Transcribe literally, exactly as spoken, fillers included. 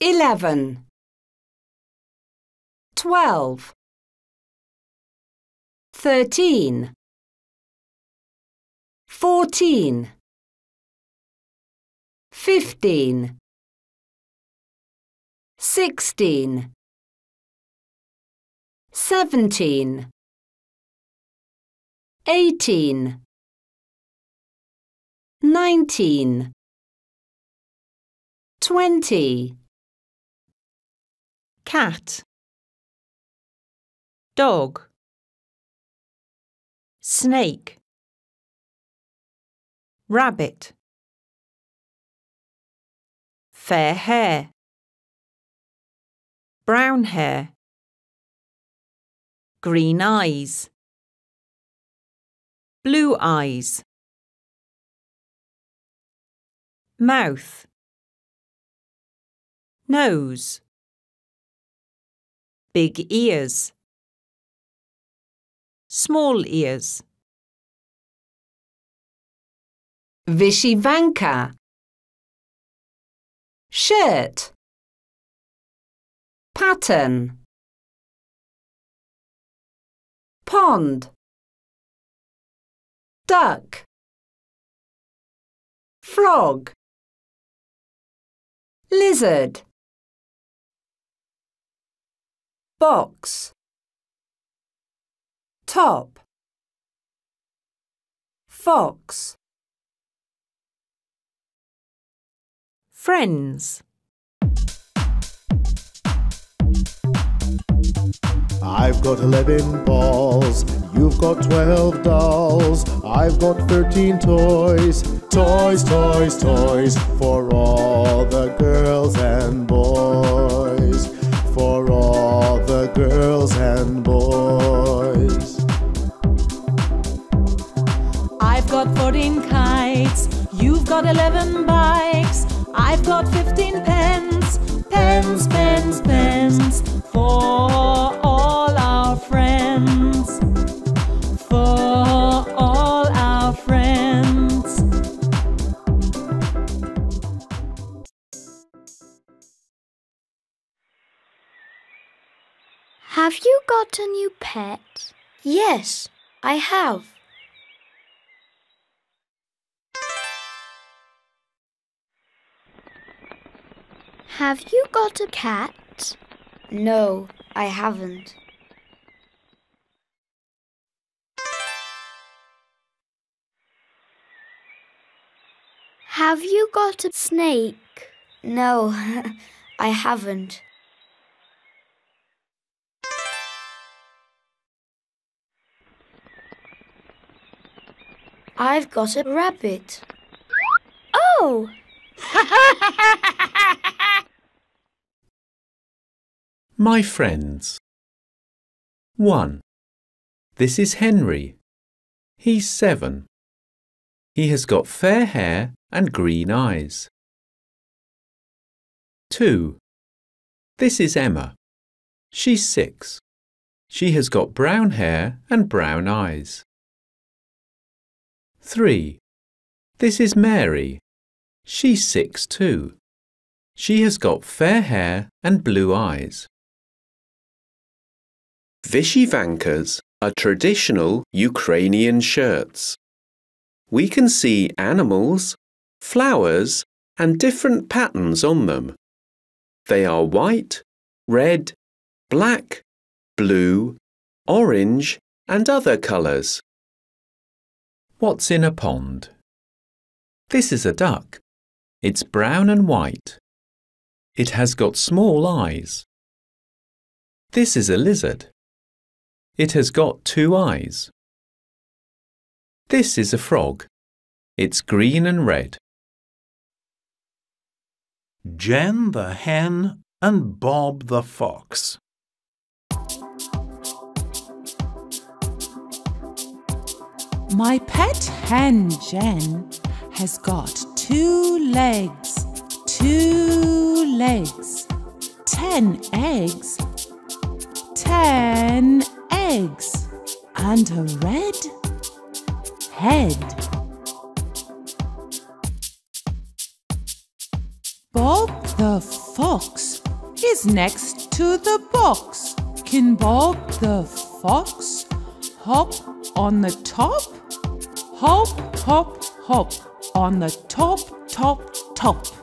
eleven, twelve, thirteen, fourteen, fifteen, sixteen, seventeen, eighteen, nineteen, twenty. Cat, dog, snake, rabbit, fair hair, brown hair, green eyes, blue eyes, mouth, nose, big ears, small ears. Vyshyvanka, shirt, pattern, pond, duck, frog, lizard, box, top, fox. Friends. I've got eleven balls, you've got twelve dolls, I've got thirteen toys, toys, toys, toys, for all the girls and boys, for all the girls and boys. I've got fourteen kites, you've got eleven bikes, I've got fifteen pens, pens, pens, pens, for all our friends, for all our friends. Have you got a new pet? Yes, I have. Have you got a cat? No, I haven't. Have you got a snake? No, I haven't. I've got a rabbit. Oh! My friends. One. This is Henry. He's seven. He has got fair hair and green eyes. Two. This is Emma. She's six. She has got brown hair and brown eyes. Three. This is Mary. She's six too. She has got fair hair and blue eyes. Vyshyvankas are traditional Ukrainian shirts. We can see animals, flowers, and different patterns on them. They are white, red, black, blue, orange, and other colours. What's in a pond? This is a duck. It's brown and white. It has got small eyes. This is a lizard. It has got two eyes. This is a frog. It's green and red. Jen the hen and Bob the fox. My pet hen Jen has got two legs, two legs, ten eggs, ten eggs, and a red head. Bob Bob the fox is next to the box. Can Bob the fox hop on the top? Hop, hop, hop on the top, top, top.